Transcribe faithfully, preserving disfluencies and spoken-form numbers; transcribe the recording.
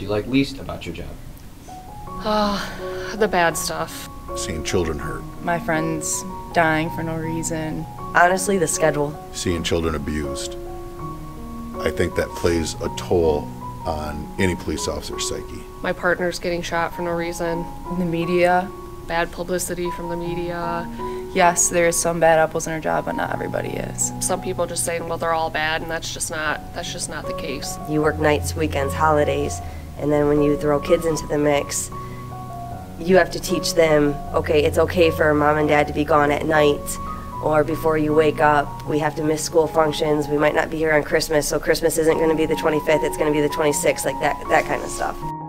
do you like least about your job? Ah, the bad stuff. Seeing children hurt. My friends dying for no reason. Honestly, the schedule. Seeing children abused. I think that plays a toll on any police officer's psyche. My partner's getting shot for no reason. The media. Bad publicity from the media. Yes, there is some bad apples in our job, but not everybody is. Some people just say, well, they're all bad, and that's just not, that's just not the case. You work nights, weekends, holidays, and then when you throw kids into the mix, you have to teach them, okay, it's okay for mom and dad to be gone at night, or before you wake up, we have to miss school functions, we might not be here on Christmas, so Christmas isn't gonna be the twenty-fifth, it's gonna be the twenty-sixth, like that, that kind of stuff.